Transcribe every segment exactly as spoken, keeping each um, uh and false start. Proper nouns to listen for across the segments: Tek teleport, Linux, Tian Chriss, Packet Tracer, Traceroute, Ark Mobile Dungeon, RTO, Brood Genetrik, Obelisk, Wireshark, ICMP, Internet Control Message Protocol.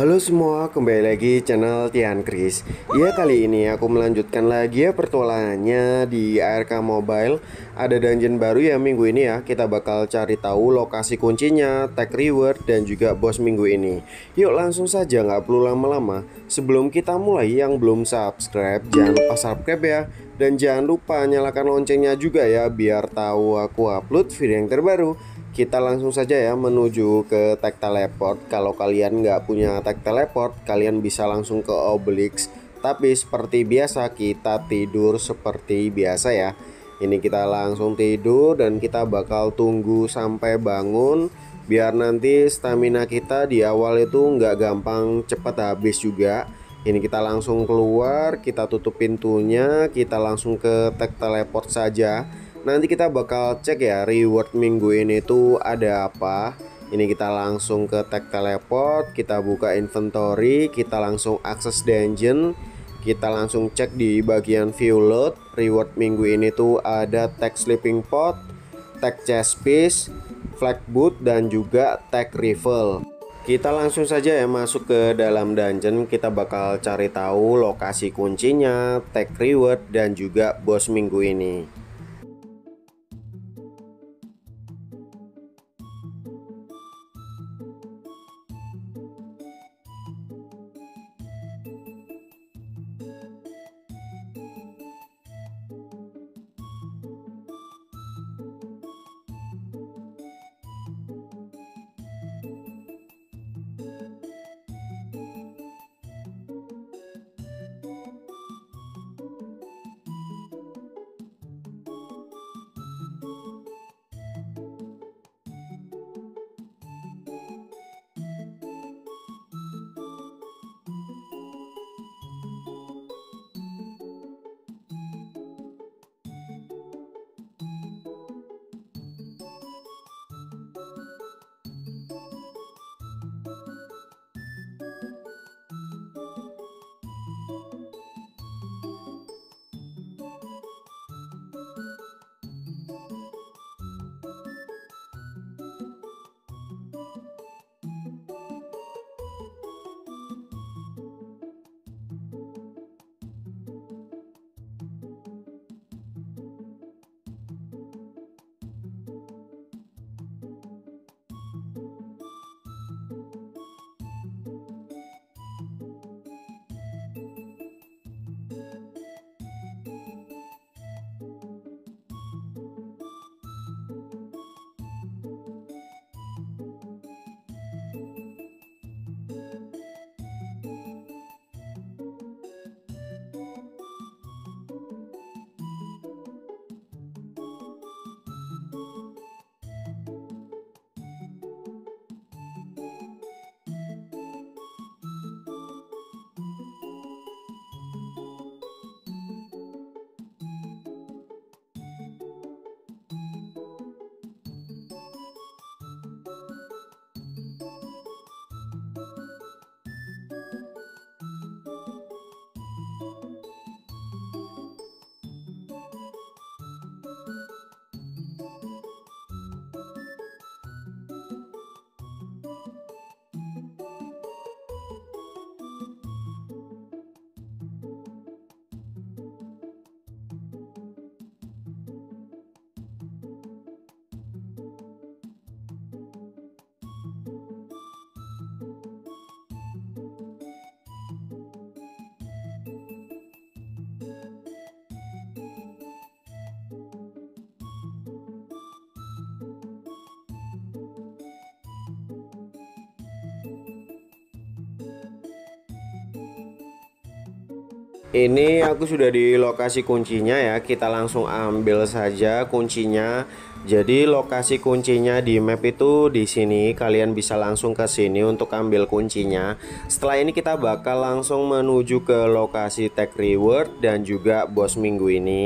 Halo semua, kembali lagi channel Tian Chriss. Ya, kali ini aku melanjutkan lagi ya pertualangannya di Ark Mobile. Ada dungeon baru ya minggu ini ya. Kita bakal cari tahu lokasi kuncinya, tag reward, dan juga bos minggu ini. Yuk langsung saja, nggak perlu lama-lama. Sebelum kita mulai, yang belum subscribe jangan lupa subscribe ya. Dan jangan lupa nyalakan loncengnya juga ya, biar tahu aku upload video yang terbaru. Kita langsung saja ya menuju ke Tek Teleport. Kalau kalian nggak punya Tek Teleport, kalian bisa langsung ke Obelisk. Tapi seperti biasa kita tidur seperti biasa ya. Ini kita langsung tidur dan kita bakal tunggu sampai bangun, biar nanti stamina kita di awal itu nggak gampang cepat habis juga. Ini kita langsung keluar, kita tutup pintunya, kita langsung ke Tek Teleport saja. Nanti kita bakal cek ya reward minggu ini tuh ada apa. Ini kita langsung ke Tek Teleport, kita buka inventory, kita langsung akses dungeon, kita langsung cek di bagian view load. Reward minggu ini tuh ada Tek Sleeping Pot, Tek Chest Piece, Flag Boot, dan juga Tek Rifle. Kita langsung saja ya masuk ke dalam dungeon. Kita bakal cari tahu lokasi kuncinya, Tek reward, dan juga bos minggu ini. Ini aku sudah di lokasi kuncinya ya, kita langsung ambil saja kuncinya. Jadi lokasi kuncinya di map itu di sini, kalian bisa langsung ke sini untuk ambil kuncinya. Setelah ini kita bakal langsung menuju ke lokasi tag reward dan juga bos minggu ini.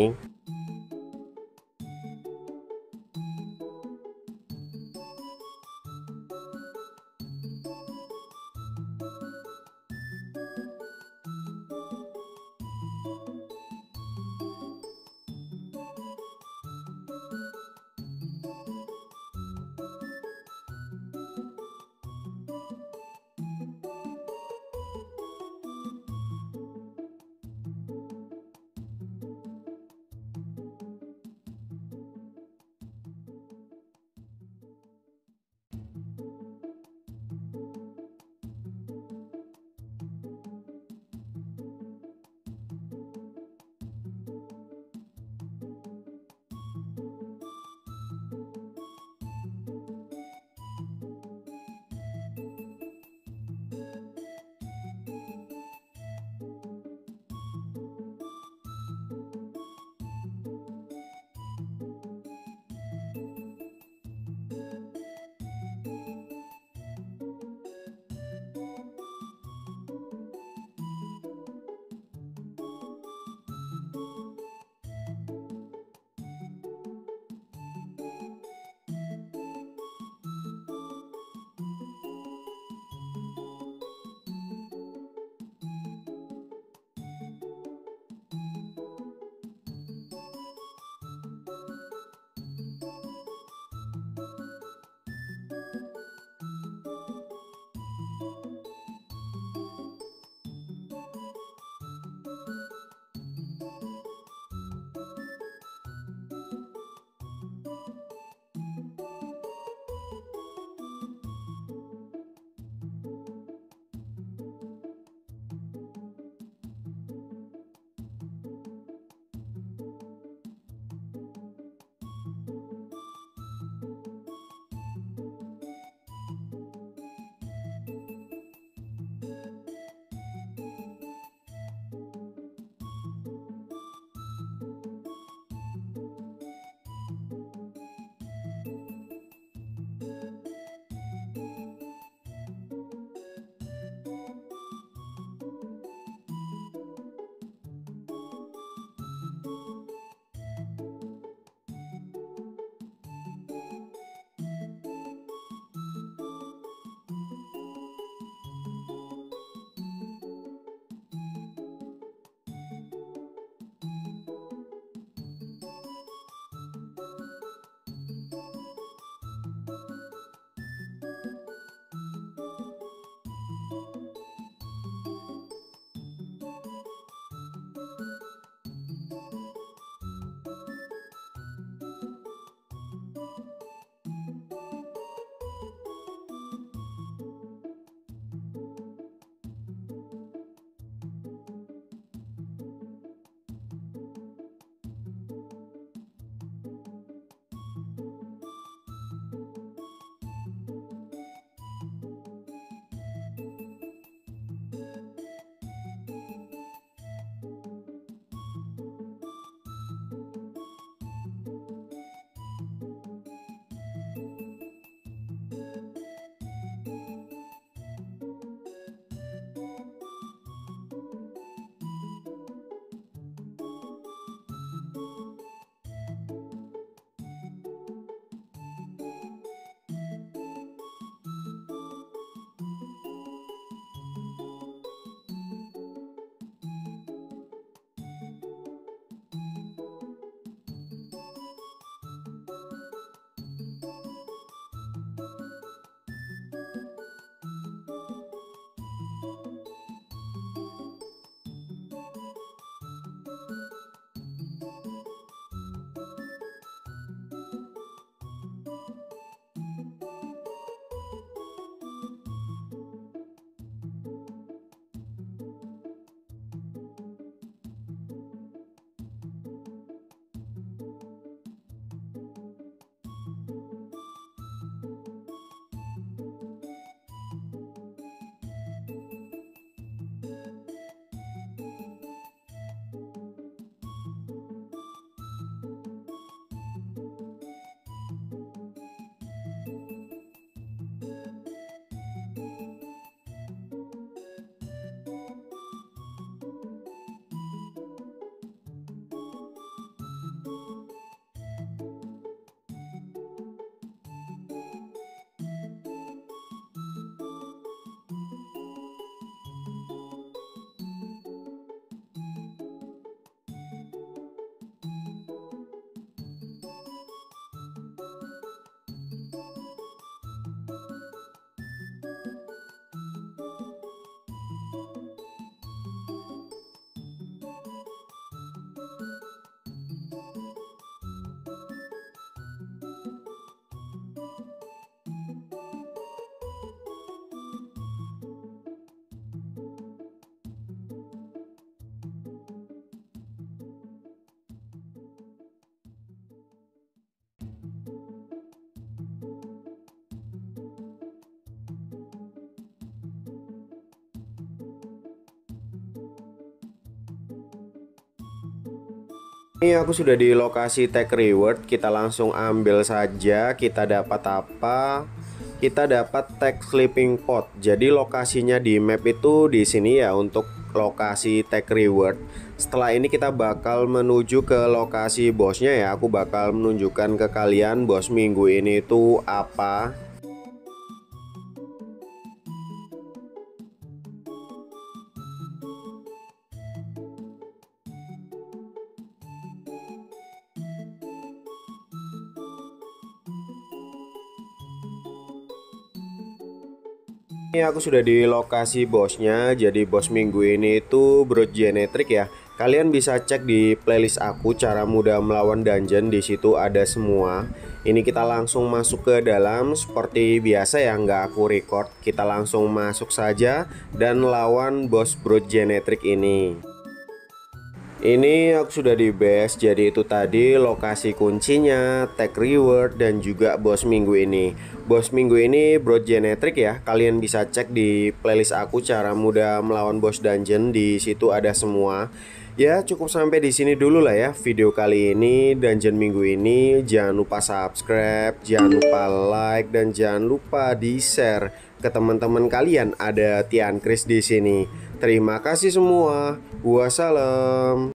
Ini aku sudah di lokasi tag reward, kita langsung ambil saja. Kita dapat apa? Kita dapat tag sleeping pot. Jadi lokasinya di map itu di sini ya, untuk lokasi tag reward. Setelah ini kita bakal menuju ke lokasi bosnya ya. Aku bakal menunjukkan ke kalian bos minggu ini itu apa. Ini aku sudah di lokasi bosnya. Jadi bos minggu ini itu Brood Genetrik ya. Kalian bisa cek di playlist aku cara mudah melawan dungeon, di situ ada semua. Ini kita langsung masuk ke dalam seperti biasa ya, nggak aku record. Kita langsung masuk saja dan lawan bos Brood Genetrik ini. Ini aku sudah di base. Jadi itu tadi lokasi kuncinya, tag reward, dan juga bos minggu ini. Bos minggu ini Brood Genetrik ya. Kalian bisa cek di playlist aku cara mudah melawan bos dungeon, di situ ada semua. Ya, cukup sampai di sini dulu lah ya video kali ini, dungeon minggu ini. Jangan lupa subscribe, jangan lupa like, dan jangan lupa di-share ke teman-teman kalian. Ada Tian Chriss di sini. Terima kasih semua. Wassalam.